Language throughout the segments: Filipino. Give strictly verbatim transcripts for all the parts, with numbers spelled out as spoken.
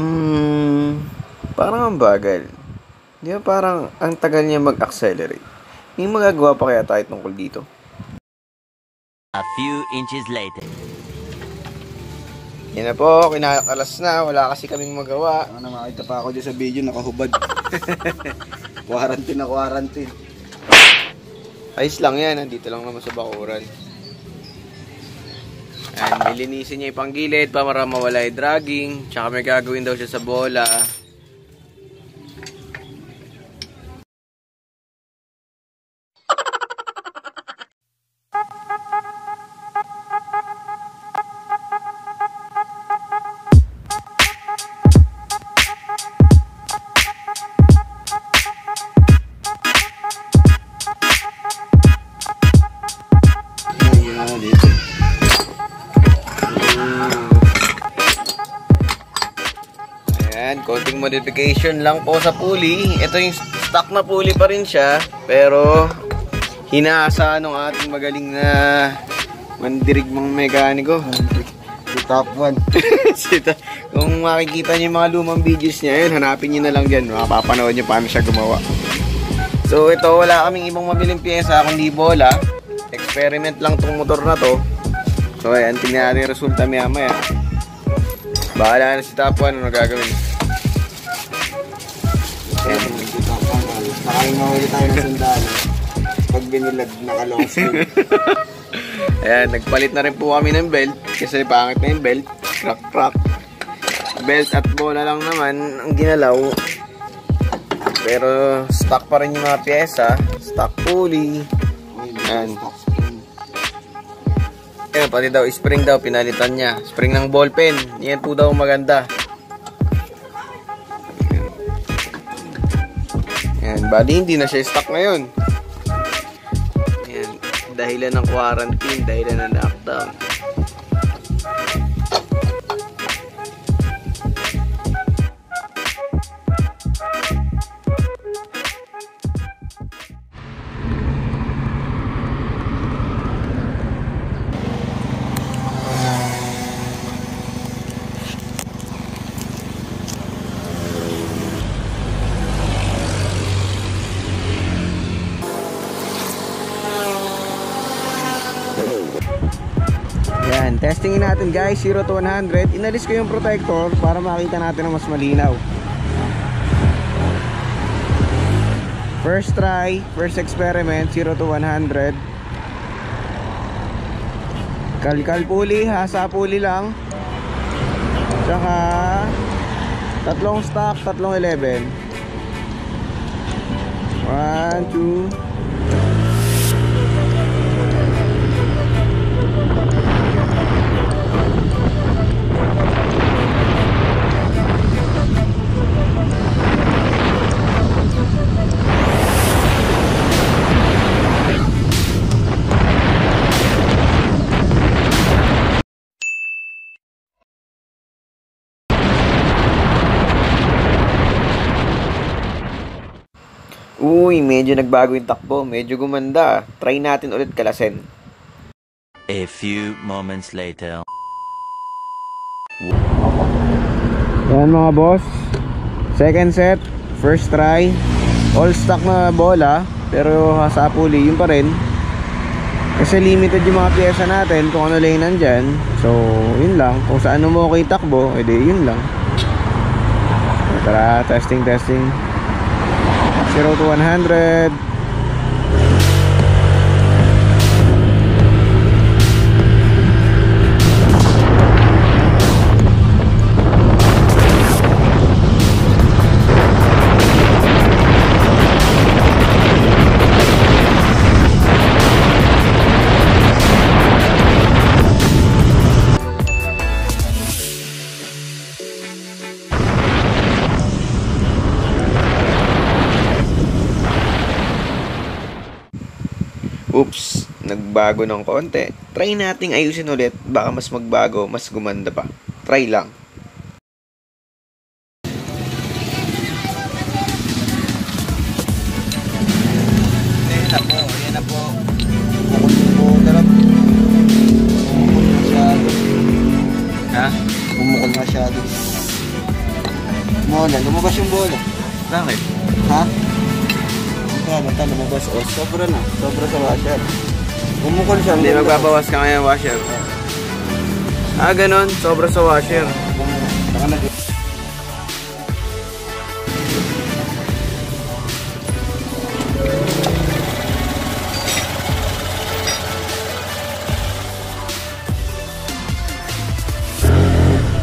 Hmm, parang ang bagal. Di ba parang ang tagal niya mag-accelerate? May magagawa pa kaya tayo tungkol dito? A few inches later. Yan na po, kinakalas na. Wala kasi kaming magawa. Ano, makita pa ako dyan sa video, nakahubad. Quarantine na quarantine. Ayos lang yan, nandito lang naman sa bakuran. And nilinisin niya yung panggilid para mawala yung dragging. Tsaka may gagawin daw siya sa bola. Konting modification lang po sa pulley. Ito yung stock na pulley pa rin siya, pero hinasa nung ating magaling na mandirigmang mekaniko. Si Top One. Kung makikita niyo yung mga lumang videos niya, yun, hanapin niyo na lang dyan. Makapapanood niyo paano siya gumawa. So ito, wala kaming ibang mabiling pyesa kundi bola. Experiment lang tong motor na to. So ayan, tingnan natin yung resulta maya maya. Bahala na si Top One, ano gagawin? Nakain mawali tayo ng sundalo pag binilag nakalong sleeve. Ayan, nagpalit na rin po kami ng belt kasi pangit na yung belt. Crack crack belt at bola lang naman ang ginalaw, pero stock pa rin yung mga pyesa, stock pulley. Ayan, ayan pati daw spring daw pinalitan niya, spring ng ball pen. Yan po daw maganda. Bali, hindi na siya stock ngayon. Ayan, dahilan ng quarantine, dahilan ng lockdown. Testingin natin guys, zero to one hundred. Inalis ko yung protector para makita natin ang mas malinaw. First try, first experiment, zero to one hundred. Kalkal puli, hasa puli lang. Tsaka tatlong stock, tatlong eleven. One, two. Uy, medyo nagbago yung takbo, medyo gumanda. Try natin ulit kalasin. A few moments later. Yan mga boss. Second set, first try. All stock na bola, pero sa puli yun pa rin. Kasi limited yung mga pyesa natin kung ano lang nandyan. So, yun lang. Kung saan mo okay takbo, edi yun lang. Tara, testing, testing. zero to one hundred. Oops, nagbago ng konti. Try nating ayusin ulit, baka mas magbago, mas gumanda pa. Try lang. Ayan na po, ayan na po. Bumukol masyado. Ha? Bumukol masyado. Mola, lumabas yung bola. Bakit? Ha? Ito, bata lumabas. O, sobra na. Sobra sa washer. Umukol siya. Hindi magbabawas ka ngayon washer. Ah, ganun. Sobra sa washer. Saka na dito.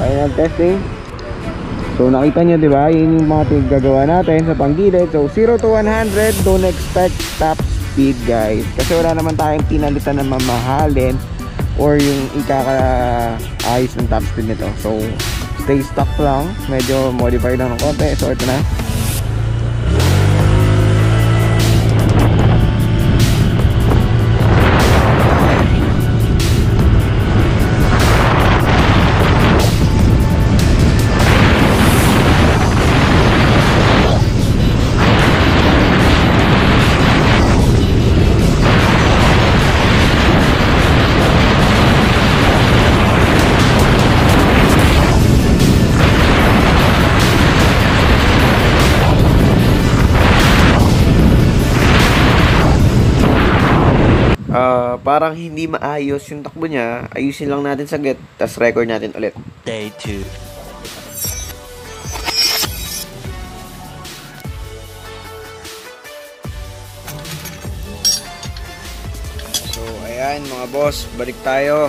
Ayan, testing. So nakita nyo diba, yun yung mga pinagagawa natin sa panggilid. So zero to one hundred, don't expect top speed guys, kasi wala naman tayong pinalitan na mamahalin or yung ikaka-ayos ng top speed nito. So stay stock lang, medyo modify lang ng konti. So ito na. Uh, parang hindi maayos yung takbo niya, ayusin lang natin saglit, tas record natin ulit. Day two. So ayan mga boss, balik tayo.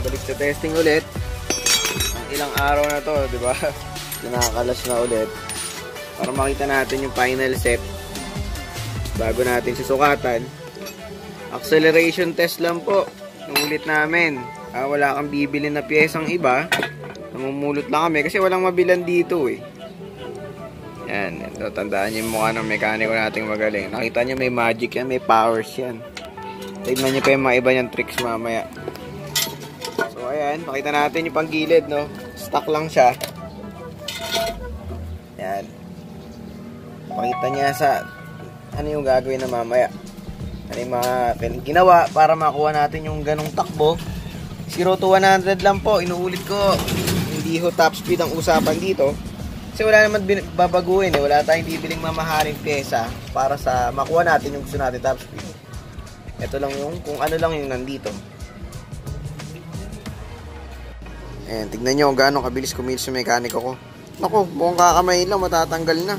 Balik sa testing ulit. Ang ilang araw na to, diba? Nakakalas na ulit. Para makita natin yung final set bago natin susukatan. Acceleration test lang po ulit namin. Ah, wala kang bibili na piyesang iba, namumulot lang kami kasi walang mabilan dito eh. Yan, ito, tandaan nyo yung mukha ng mekaniko nating magaling. Nakita nyo may magic yan, may powers yan. Tignan nyo pa yung mga iba niyang tricks mamaya. So ayan, pakita natin yung panggilid, no? Stuck lang siya. Yan, pakita niya sa ano yung gagawin na mamaya. Ano yung mga ginawa para makuha natin yung ganong takbo. Zero to one hundred lang po, inuulit ko. Hindi ho top speed ang usapan dito, kasi wala naman babaguhin eh. Wala tayong bibiling mamahaling pyesa para sa makuha natin yung gusto natin top speed. Ito lang yung kung ano lang yung nandito. Ayan, tignan nyo kung gaano kabilis kumilos yung mekaniko ko. Naku, mukhang kakamayin lang, matatanggal na.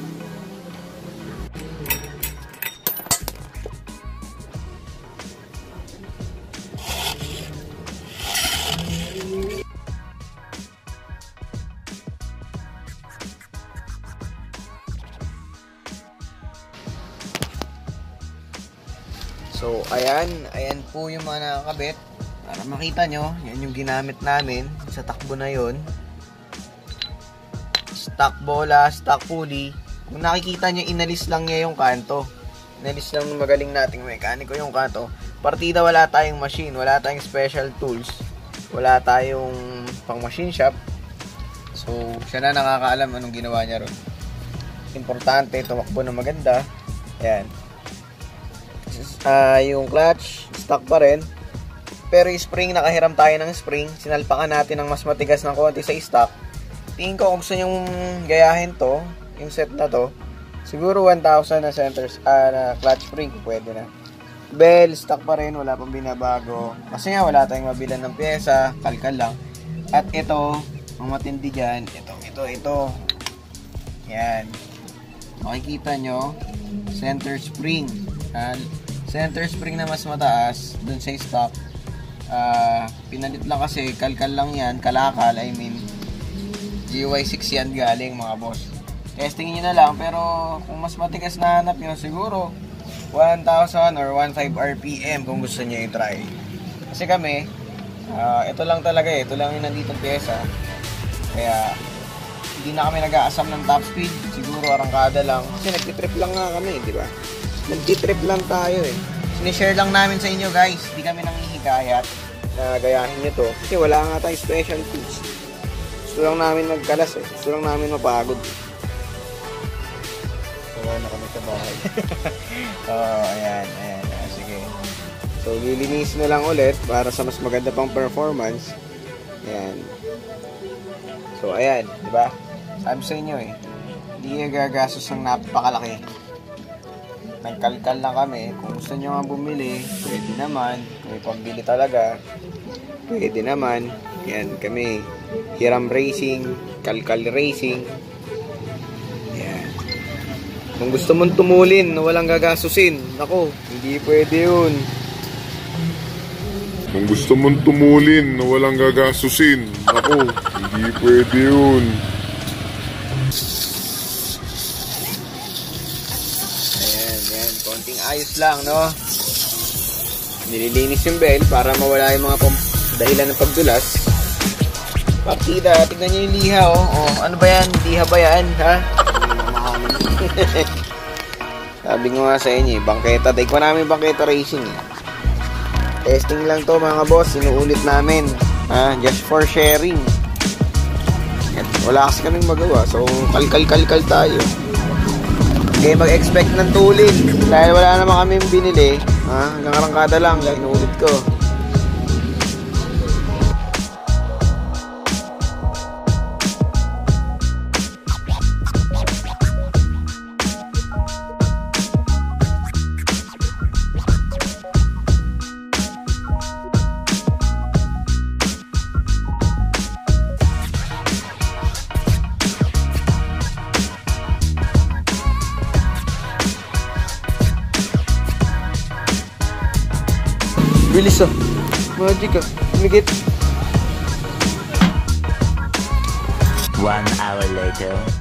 So, ayan. Ayan po yung mga nakakabit. Para makita nyo, yan yung ginamit namin sa takbo na yun. Stock bola, stock pulley. Kung nakikita nyo, inalis lang niya yung kanto. Inalis lang ng magaling nating mekaniko yung kanto. Partida, wala tayong machine. Wala tayong special tools. Wala tayong pang machine shop. So, siya na nakakaalam anong ginawa niya ron. Importante, tumakbo na maganda. Ayan. Uh, yung clutch, stock pa rin. Pero yung spring, nakahiram tayo ng spring. Sinalpakan natin ng mas matigas ng konti sa stock. Tingin ko kung gusto nyong gayahin to, yung set na to, siguro one thousand na centers, uh, na clutch spring, pwede na. Bell, stock pa rin, wala pang binabago. Kasi nga, wala tayong mabilan ng pyesa, kalkal lang. At ito, ang matindi dyan, ito, ito, ito. Yan. Makikita nyo, center spring. Uh, Center spring na mas mataas dun sa stock. Uh, pinalit lang kasi, kalkal lang yan, kalakal, I mean G Y six yan galing mga boss. Testing nyo na lang, pero kung mas matigas na hanap nyo, siguro one thousand or fifteen R P M kung gusto nyo i-try. Kasi kami, uh, ito lang talaga eh, ito lang yung nanditong pyesa. Kaya hindi na kami nag-aasam ng top speed, siguro arangkada lang. Kasi nagtitrip lang nga kami, di ba? Nag-trip lang tayo eh. Sinishare lang namin sa inyo guys. Hindi kami nanghihikayat na gayahin nyo to. Kasi wala nga tayong special tools. Gusto lang namin magkalas eh. Gusto lang namin mapagod. Wala na kami sa bahay. Oo, ayan, ayan. Sige. So, lilinis na lang ulit para sa mas maganda pang performance. Ayan. So, ayan. Diba? Sabi sa inyo eh, hindi gagastos ng napakalaki. Nagkalkal lang kami. Kung gusto nyo nga bumili, pwede naman. May pambili talaga. Pwede naman. Yan, kami. Hiram Racing. Kalkal Racing. Yan. Kung gusto mong tumulin na walang gagastusin, ako, hindi pwede yun. Kung gusto mong tumulin na walang gagastusin, ako, hindi pwede yun. Konting ayos lang, no? Nililinis yung bell para mawala yung mga dahilan ng pagdulas. Partida, tignan nyo yung liha, oh. Oh, ano ba yan? Liha ba yan, ha? Sabi ko nga sa inyo, bangketa. Take pa namin bangketa racing, eh. Testing lang to, mga boss. Inuulit namin. Ha? Just for sharing. At wala kasi kaming magawa. So, kalkal-kalkal tayo. Okay, mag-expect ng tulin. Dahil wala naman kami binili. Ha? Hanggang karangkada lang. Kaya inuulit ko. Bilis ah. Magic ah. Umigit. One hour later.